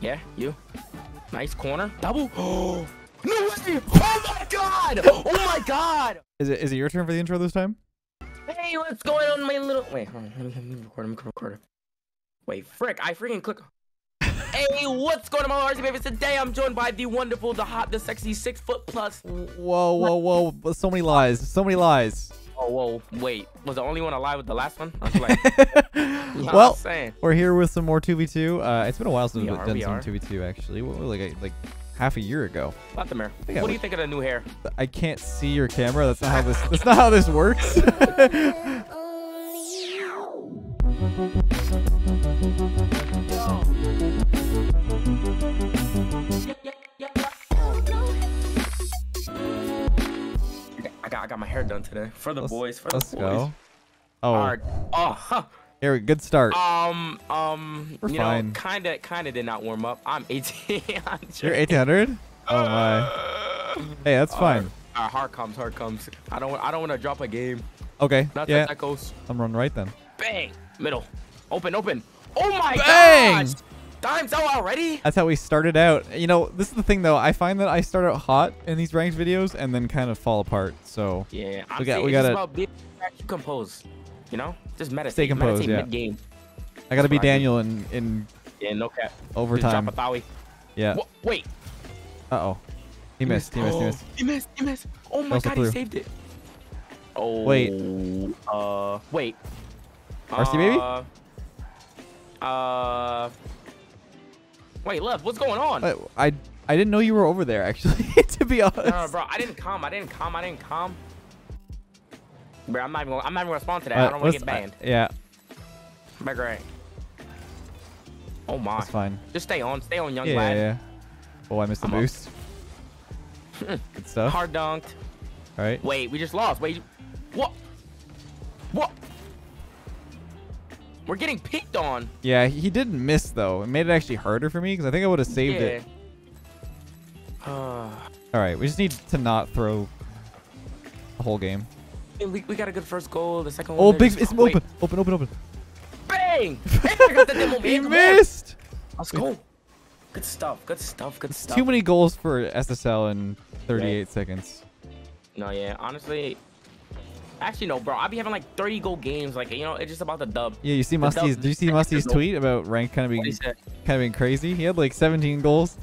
Yeah, you. Nice corner. Double. Oh, no way. Oh, my God. Oh, my God. Is it your turn for the intro this time? Hey, what's going on, my little... Wait, hold on. Let me record. Wait, frick. I freaking click... Hey, what's going on, my RC babies? Today, I'm joined by the wonderful, the hot, the sexy, 6'+. Whoa, whoa, whoa. So many lies. So many lies. Oh, whoa. Wait. Was the only one alive with the last one? I was like... Well, we're here with some more 2v2. It's been a while since we've done some 2v2, actually. Like half a year ago. Not the mirror. What do you think of the new hair? I can't see your camera. That's not how this. That's not how this works. I got my hair done today for the boys. Let's go. Oh. Here we go. Good start. We're fine. Kind of did not warm up. I'm 1800. You're 1800? Oh my. Hey, that's fine. Hard comes. I don't want to drop a game. Okay. That goes. I'm running right then. Bang. Middle. Open. Oh my gosh. Time's out already? That's how we started out. You know, this is the thing though. I find that I start out hot in these ranked videos and then kind of fall apart. So yeah, we got about being composed. You know, just meditate. Stay composed, meditate mid-game. I gotta be Daniel in no cap overtime. Just drop a yeah. Wait. Uh-oh. He missed. Oh my God, he saved it. Oh. Wait. Wait. RC baby. Wait, left. What's going on? I didn't know you were over there actually. To be honest. No, bro. I didn't come. Bro, I'm not even gonna respond to that. I don't want to get banned. Yeah. My great. Oh my. That's fine. Just stay on, young lad. Yeah. Oh, I missed the boost. Good stuff. Hard dunked. All right. Wait, we just lost. Wait. What? We're getting picked on. Yeah, he didn't miss though. It made it actually harder for me because I think I would have saved it. All right, we just need to not throw the whole game. We got a good first goal. The second one. Oh, big! It's open! Bang! He missed. Let's go. Good stuff. Too many goals for SSL in 38 seconds. No, yeah. Honestly, actually, no, bro. I be having like 30 goal games. Like, you know, it's just about the dub. Yeah, you see Musty's? Did you see Musty's tweet about rank kind of being crazy? He had like 17 goals.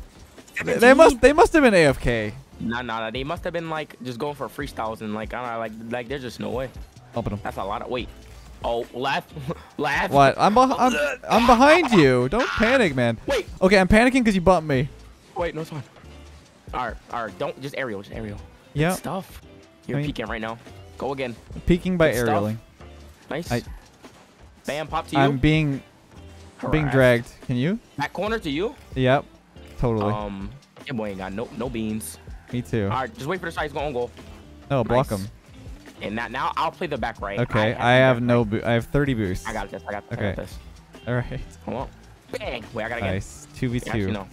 17? They must have been AFK. Nah. They must have been like just going for freestyles and like I don't know, like there's just no way. Open them. That's a lot of wait. Oh, laugh. What? I'm behind you. Don't panic, man. Wait. Okay, I'm panicking because you bumped me. Wait, no, it's fine. All right. Don't just aerial. Yeah. Good stuff. You're peeking right now. Go again. Peeking by aerialing. Nice. Bam. Pop to you. I'm being dragged. Can you? That corner to you. Yep. Totally. Yeah, boy, ain't got no beans. Me too. All right, just wait for the side. He's going goal. No, block him. And now I'll play the back right. Okay, I have 30 boosts. I got this. Okay. All right. Hold on. Bang. Wait, I got to get. Nice. 2v2. Actually, no.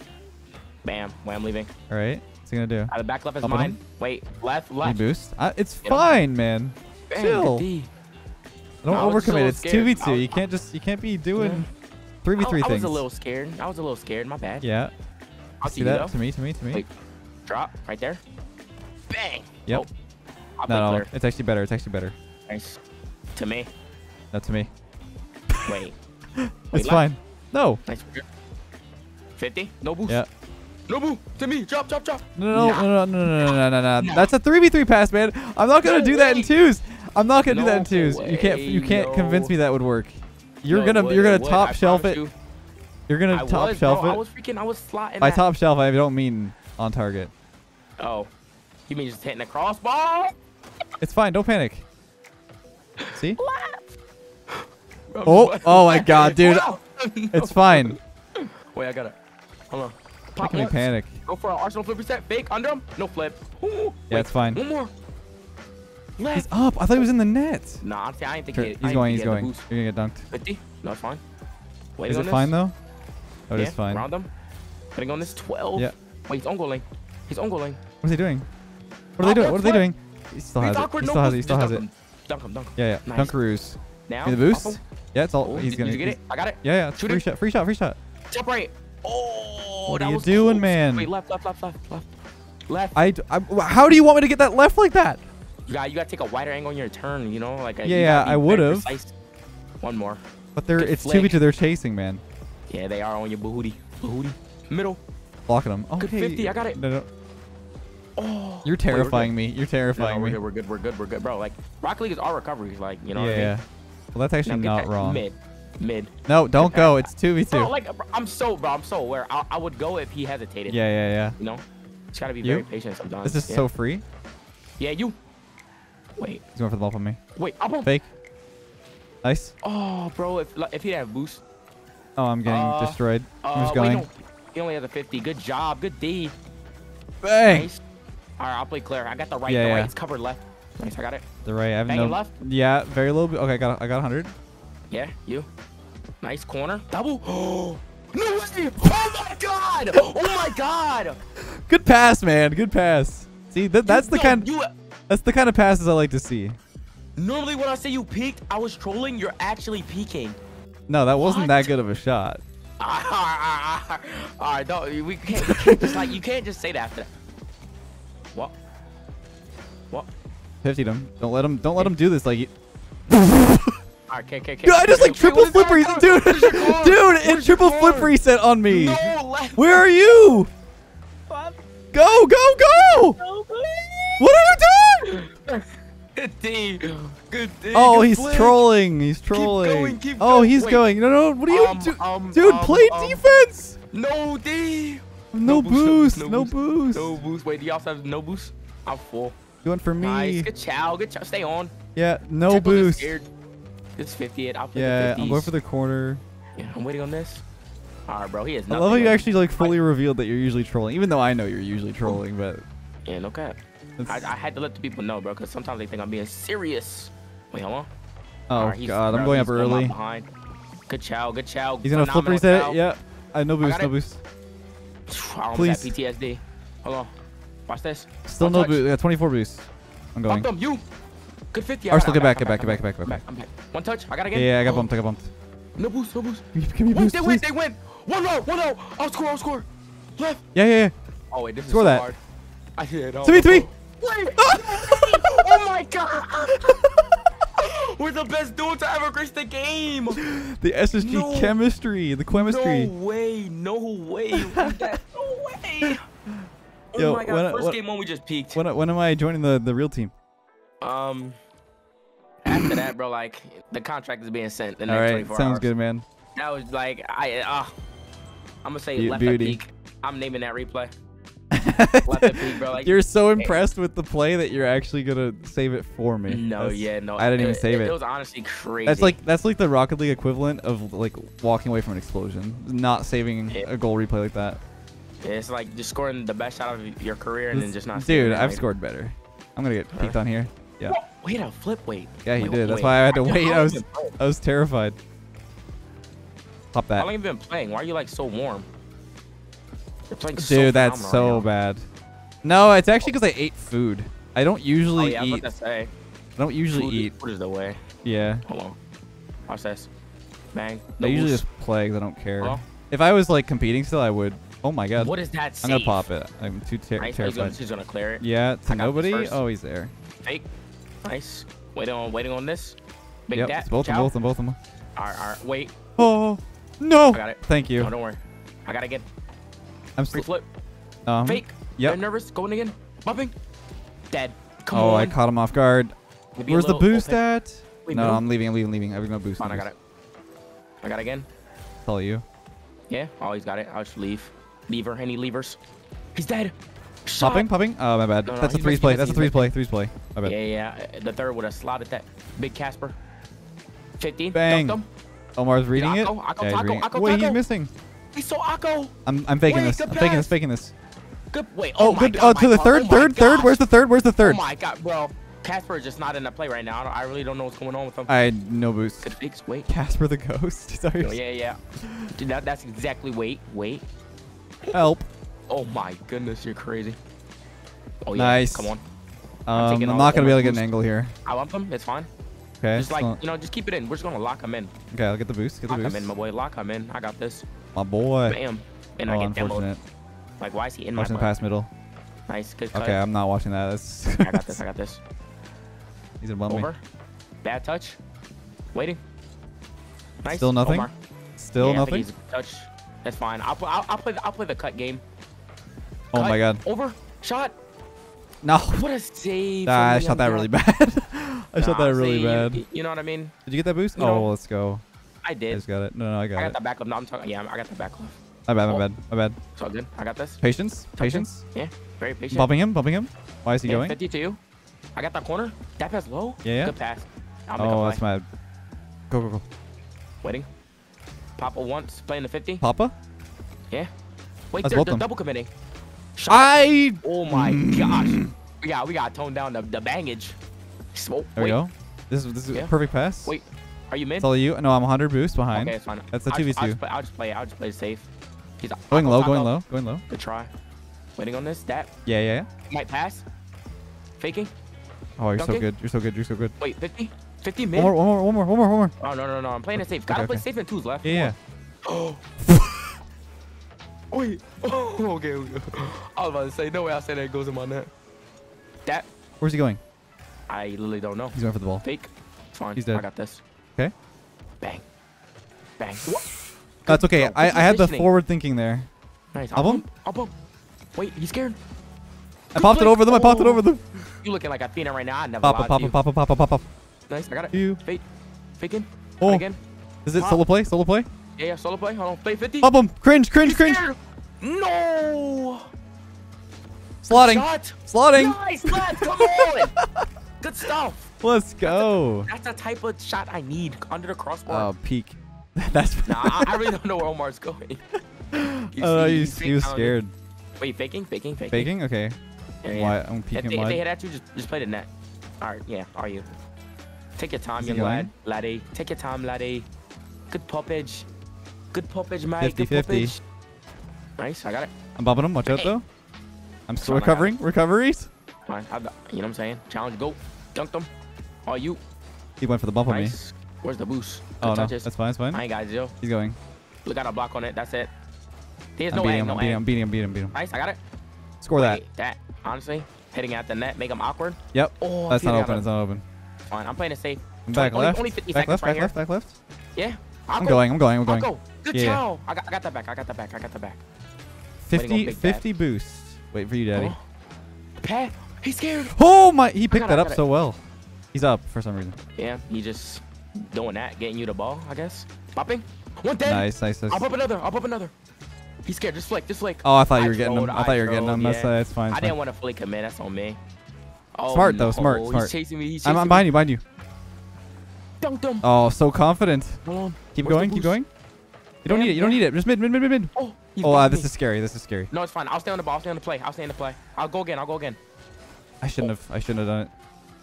Bam. Wait, I'm leaving. All right. What's he going to do? The back left is mine. Wait, left. You boost? It's fine, man. Bang, chill. Don't overcommit. It's 2v2. You can't be doing 3v3 things. I was a little scared. My bad. Yeah. I'll see that. To me. Wait. Drop right there. Bang. Yep. Oh, no, it's actually better. Nice. To me. Not to me. Wait. It's fine. No. Nice. 50. No boost. Yeah. No boo. To me. Drop. No. That's a 3v3 pass, man. I'm not gonna do that in twos. You can't convince me that would work. You're gonna top shelf it. You're gonna top shelf it. I was slotting. By top shelf, I don't mean on target. Oh, you mean just hitting the crossbar? It's fine. Don't panic. See? oh my God, dude. It's fine. Wait, I got it. Hold on. Pop me panic. Go for an Arsenal flip reset. Fake under him. No flip. Ooh, yeah, it's fine. One more. Left. He's up. I thought he was in the net. Nah, I didn't think he. He's going. You're gonna get dunked. 50. No, it's fine. Wait, is it fine though? Oh, it's fine. Round him. Putting on this 12. Yeah. Wait, he's on-goaling. What are they doing? What are they doing? He still has it. He still has it. Dunk him. Yeah. Nice. Dunkaroos. Now. Give me the boost. Yeah, it's all. He's gonna. Did you get it? I got it. Yeah. Shoot it. Free shot. Jump right. Oh, what are you doing, man? Wait, left. How do you want me to get that left like that? You got to take a wider angle on your turn, you know, like. Yeah, I would have. One more. But they're it's 2v2. They're chasing, man. Yeah, they are on your booty. Middle. Blocking them. Okay. Good 50. I got it. No. Oh. You're terrifying me. You're terrifying me. We're good, bro. Like Rocket League is all recovery, like, you know. Yeah. What I mean? Well, that's actually not wrong. Mid. No, don't go. It's 2v2. Bro, like, I'm so aware. I would go if he hesitated. Yeah. You know, just gotta be very patient sometimes. This is so free. Yeah, you. Wait. He's going for the ball on me. Wait, I'm on. Fake. Nice. Oh, bro, if he didn't have boost. Oh, I'm getting destroyed. I'm just going. He only has a 50. Good job. Good D. Bang. Nice. All right, I'll play clear. I got the right. The right. It's covered left. Nice, I got it. The right. I have no left. Yeah, very low. Okay, I got 100. Yeah, you. Nice corner. Double. Oh, no way. Oh my god. Oh my god. Good pass, man. Good pass. See, that's the kind of passes I like to see. Normally when I say you peeked, I was trolling. You're actually peeking. No, that wasn't that good of a shot. All right, no, we can't just like, you can't just say that after that. What? 50 them. Don't let him do this. Like. You... All right, I just like triple flip reset, dude. Dude, and triple flip reset on me. No, where are you? Go! No, what are you doing? Good D. Oh, he's trolling. He's trolling. Keep going. Oh, he's going. No. What are you doing? Dude, play defense. No D. No boost. Wait, do y'all have no boost? I'm full. Going for me. Nice. Good chow. Stay on. Yeah, no boost. It's 58. I'll play the 50s. I'm going for the corner. Yeah, I'm waiting on this. All right, bro. He has nothing. I love how you actually like fully revealed that you're usually trolling, even though I know you're usually trolling, but. Yeah, no cap. I had to let the people know, bro, because sometimes they think I'm being serious. Wait, hold on. Oh, right, God. I'm going up early. Good chow. He's going to flip reset it. Yeah. No boost. Please. PTSD. Hold on. Watch this. Still no boost. Yeah, 24 boost. I'm going. Fuck them. You. Good 50. Arsenal, get back. I'm back. One touch. I got to get it. Yeah, I got bumped. No boost. Give me boost, they win. One row. I'll score. Left. Yeah. Oh, wait. This is so hard. I hit it. 3v3. Oh my god! We're the best duo to ever grace the game. The SSG chemistry. No way. No way. Oh yo, my god! First game we just peaked. When am I joining the real team? After that, bro, like the contract is being sent. The next 24 sounds hours. Good, man. That was like I'm gonna say left at peak. I'm naming that replay. Peak, bro. Like, you're so impressed with the play that you're actually gonna save it for me. No. I didn't even save it. It was honestly crazy. That's like the Rocket League equivalent of like walking away from an explosion, not saving a goal replay like that. It's like just scoring the best shot of your career and then just not. Dude, I've scored better. I'm gonna get peeked on here. Yeah. Wait a flip weight. Yeah, he did. That's why I had to wait. I was terrified. Pop that. How long have you been playing? Why are you like so warm? Dude, so that's so bad. No, it's actually because I ate food. I don't usually eat. I don't usually eat. Food is the way. Yeah. Hold on. Watch this. Bang. I usually just play because I don't care. Hello? If I was like competing still, I would. Oh my god. What is that? I'm gonna pop it. I'm too terrified. He's gonna clear it. Yeah. To nobody. Oh, he's there. Fake. Nice. Waiting on this. Make that. It's both of them. All right. Wait. Oh no. I got it. Thank you. No, don't worry. I gotta get. I'm free flip. Fake. Yeah. They're nervous. Going again. Bumping. Dead. Come on. Oh, I caught him off guard. Where's the boost at? No, I'm leaving. I'm leaving. I'm gonna boost. I got it. I got it again. Tell you. Yeah. Oh, he's got it. I'll just leave. Lever. Any levers? He's dead. Popping. Oh, my bad. No, that's a threes play. That's a threes play. My bad. Yeah. The third would have slotted that. Big Casper. 15. Bang. Omar's reading it. Akko. Wait, he's missing. He's so Akko. I'm faking this. Good. Wait. Oh, good. Oh, to the third. Where's the third? Oh my god, bro. Casper is just not in the play right now. I really don't know what's going on with him. I no boost. Wait. Casper the ghost. Sorry. Oh, yeah. Dude, that's exactly. Wait. Help. Oh my goodness, you're crazy. Oh yeah. Nice. Come on. I'm not gonna be able to get an angle here. I lump him. It's fine. Okay. Just like just keep it in. We're just gonna lock him in. Okay, I'll get the boost. Lock him in, my boy. I got this. My boy. Bam. and I get demoed. Like, why is he in my pass middle? Nice, good cut. Okay, I'm not watching that. That's I got this, I got this. He's gonna bump me. Bad touch. Waiting. Nice. Still nothing. Omar. Still nothing. He's touch. That's fine. I'll play the cut game. Oh my god. Over. Shot. No. What a save. Nah, I shot that really bad. I shot that really bad. You know what I mean? Did you get that boost? Oh, well, let's go. I did. I just got it. No, I got the back up. No, I'm talking. Yeah, I got the back up. My bad. It's all good. I got this. Patience. Patience. Yeah. Very patient. Bumping him. Bumping him. Why is he going? 52. I got that corner. That pass low. Yeah. Good pass. Oh, that's my. Go, go, go. Waiting. Papa once playing the 50. Papa? Yeah. Wait, they're double committing. Shot. Oh my gosh. Yeah, we got toned down the bangage. Smoke. There we go. This is a perfect pass. Wait, are you mid? It's all you. No, I'm 100 boost behind. Okay, it's fine. That's the 2v2. I'll just play safe. He's going low. Going low. Going low. Good try. Waiting on this. That. Yeah, yeah. Might pass. Faking. Oh, you're so good. You're so good. You're so good. Wait, 50. 50 mid. One more. Oh, no. I'm playing it safe. Gotta play safe in twos left. Yeah. Oh. Wait. Oh, okay. I was about to say, no way I said that goes in my net. That. Where's he going? I literally don't know. He's going for the ball. Fake. It's fine. He's dead. I got this. Okay. Bang. Bang. That's okay. I had the forward thinking there. Nice. I'll bump. Wait, he's scared. I popped it over them. You looking like Athena right now. I never pop. Nice, I got it. Faking. Oh. Again. Is it solo play? Solo play? Yeah, solo play. Hold on. Play 50. Bump him. Cringe. Scared. No. Slotting. Nice, lads. Come on. Good stuff. Let's go. That's the type of shot I need under the crossbar. Oh, peak. That's. Nah, I really don't know where Omar's going. He was scared. Wait, faking. Faking? Okay. Yeah. Why? I'm peeking wide. If they hit at you, just play the net. All right. Yeah. Are you? Take your time, young lad. Laddie. Take your time, laddie. Good poppage. Good poppage, mate. 50-50. Nice. I got it. I'm bumping him. Watch out, though. I'm still recovering. Recoveries. Fine. You know what I'm saying? Challenge. Go. Dunked him. Oh, you. He went for the bump on me. Where's the boost? Good touches. That's fine. That's fine. I ain't got it, yo. He's going. Look at a block on it. That's it. There's no aim. I'm beating him. Nice. I got it. Score that. That. Honestly. Hitting at the net. Make him awkward. Yep. Oh, that's not open. It's not open. Fine. I'm playing it safe. Back left. Only 50 seconds right here. Back left. Yeah. I'm going. Go. Good job. Yeah. I got that back. 50 boost. Wait for you, daddy. Oh. Pat, he's scared. Oh my! He picked that up so well. He's up for some reason. Yeah. He just doing that, getting you the ball, I guess. Popping. One dead. Nice. I'll pop another. He's scared. Just flick. Oh, I thought you were getting him. I thought you were getting him. That's fine. I didn't want to flick him, man. That's on me. Oh, smart though. Smart. He's chasing me. I'm behind you. Dunked him. Oh, so confident. Hold on. Keep going. You don't need it. Just mid. Oh, this is scary. No, it's fine. I'll stay on the ball. I'll stay on the play. I'll go again. I shouldn't have done it.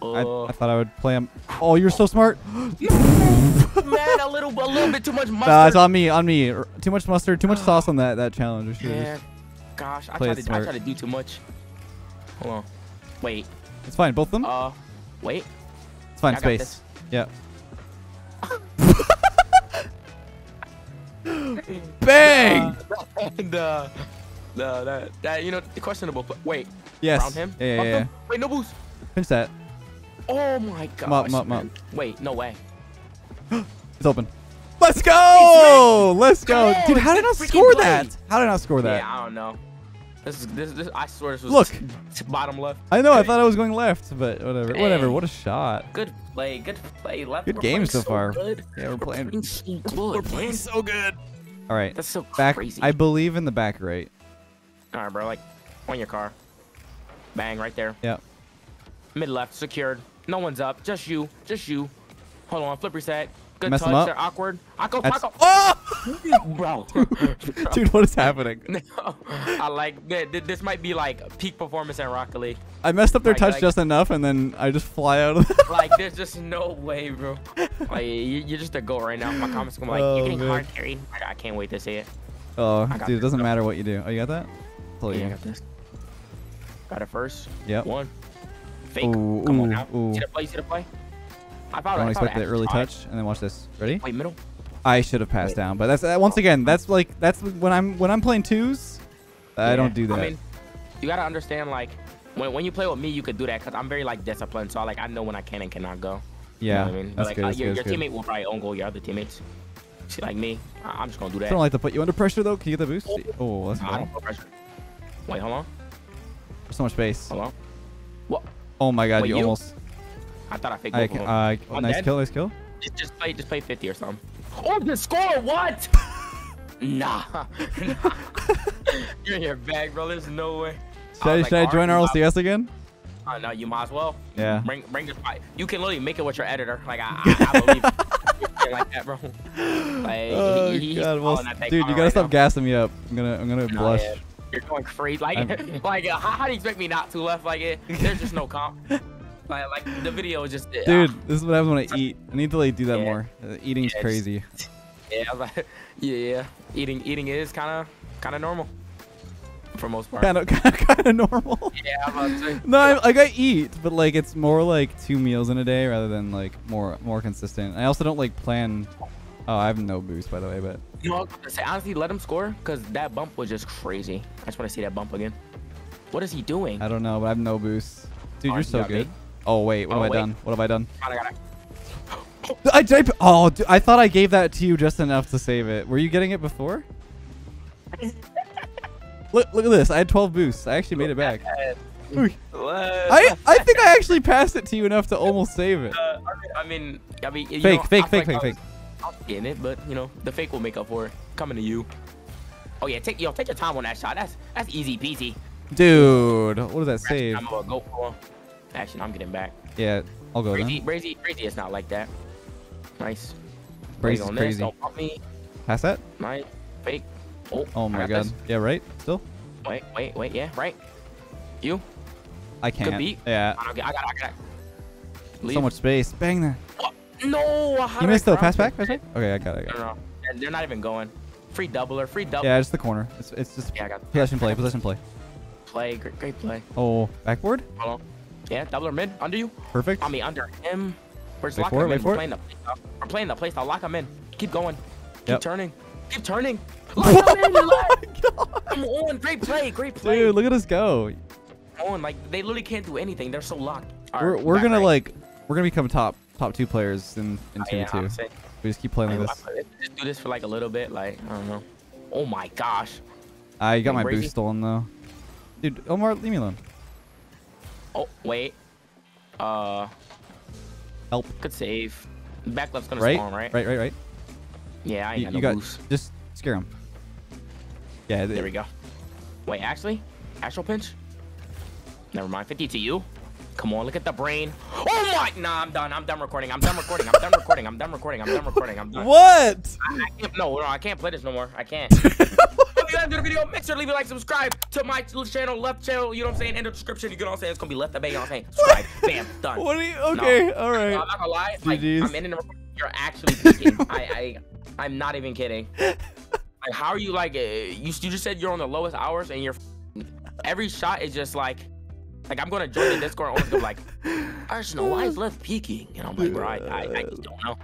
I thought I would play him. Oh, you're so smart. Man, a little bit too much mustard. Nah, it's on me. Too much mustard, too much sauce on that challenge. Yeah. Gosh, I tried to do too much. Hold on. Wait. It's fine. Both of them? Wait. It's fine. Space. Yeah. Bang! The questionable. Wait. Yes. Around him? Yeah. Wait, no boost. Pinch that. Oh my gosh. Mop. Wait, no way. It's open. Let's go. Dude, how did I score that? Yeah, I don't know. This I swear this was bottom left. I know, I thought I was going left, but whatever. What a shot. Good play. Left. Good game so far. Good. Yeah, we're playing so good. We're playing so good. All right. That's so crazy. I believe in the back right. All right, bro. Like, on your car. Bang, right there. Yeah. Mid left, secured. No one's up. Just you. Hold on, flip reset. Good mess touch. They're awkward. Paco. Oh! Bro. Dude, what is happening? No, I like that. This might be like peak performance at Rocket League. I messed up their touch just enough, and then I just fly out of it. Like, there's just no way, bro. Like, you're just a goat right now. My comments are like, you're getting hard carried. I can't wait to see it. Oh, dude, it doesn't matter what you do. Oh, you got that? Yeah, I got this. Got it first. Yep. One. Fake. Ooh, come on now. See the play. I don't expect that early touch, and then watch this. Ready? Wait, middle. I should have passed down, but that's once again, that's like when I'm playing twos, I don't do that. I mean, you gotta understand, like when you play with me, you could do that because I'm very like disciplined, so I know when I can and cannot go. Yeah, you know what I mean? That's like, good, that's your good. Teammate will probably own goal your other teammates. See, like me, I'm just gonna do that. I don't like to put you under pressure though. Can you get the boost? Oh, that's bad. I don't put pressure. Wait, hold on. There's so much space. Hold on. What? Oh my God, wait, you almost. I thought I faked it. Nice kill. Just play 50 or something. Oh, the score! What? Nah. You're in your bag, bro. There's no way. Should I join RLCS again? No, you might as well. Yeah. Bring the fight. You can literally make it with your editor. Like I believe it. Like that, bro. Like, oh God, dude, you gotta stop gassing me up. I'm gonna blush. Yeah. You're going crazy. Like, how do you expect me not to left? Like, there's just no comp. Like the video is just. Dude, this is what happens when I eat. I need to like do that more. Eating's crazy. Yeah, I was like, yeah. Eating is kind of normal. For most part. Kind of normal. Yeah, I'm about to. No, I eat, but like it's more like 2 meals in a day rather than like more consistent. I also don't like plan. Oh, I have no boost by the way, but. You know, honestly, let him score because that bump was just crazy. I just want to see that bump again. What is he doing? I don't know, but I have no boost. Dude, you're so good. Oh wait, what have I done? Oh, dude, I thought I gave that to you just enough to save it. Were you getting it before? Look at this. I had 12 boosts. I actually made it back. I think I actually passed it to you enough to almost save it. I mean, you know, fake. I'm getting it, but you know, the fake will make up for it. Coming to you. Oh yeah, take your time on that shot. That's easy peasy. Dude, what does that save? I'm gonna go for action. I'm getting back. Yeah, I'll go. Brazy is not like that. Nice. Brazy's on crazy. Don't bump me. Pass that. Nice. Fake. Oh my God. This. Yeah, right? Still? Wait. Yeah, right? You? I can't. Could beat. Yeah. I got it. So much space. Bang there. Oh, no. You missed though. Pass back? Okay, I got it. No. They're not even going. Free doubler. Yeah, just the corner. It's just possession play. Great play. Oh, backboard? Hold on. Yeah, doubler mid. Under you. Perfect. I mean, under him. We're playing the play style. Lock him in. Keep going. Keep turning. Come on, great play. Dude, look at us go. Come on, like they literally can't do anything. They're so locked. We're gonna become top 2 players in tier 2. We just keep playing like this. Just do this for like a little bit, like I don't know. Oh my gosh. I got my boost stolen though. Dude, Omar, leave me alone. Oh wait. Help. Good save. Back left's gonna spawn, right? Right. Yeah, I ain't got no boost. Just scare him. Yeah, there we go. Wait, actually? Actual pinch? Never mind. 50 to you. Come on, look at the brain. Oh my! Nah, I'm done recording. What? I can't, no, I can't play this no more. I can't. If you guys enjoyed the video, make sure to leave a like, subscribe to my channel, left channel. You know what I'm saying? In the description, you know what I'm saying? It's gonna be left at bay. You know what I'm saying? Subscribe. Bam. Done. What are you? Okay. No, all right. I'm not gonna lie. Like, I'm in the recording. You're actually peeking. I'm not even kidding. Like, how are you like? You just said you're on the lowest hours, and every shot is just like I'm gonna join the Discord and always go like, Arsenal, why is left peaking? And I'm like, bro, I just don't know.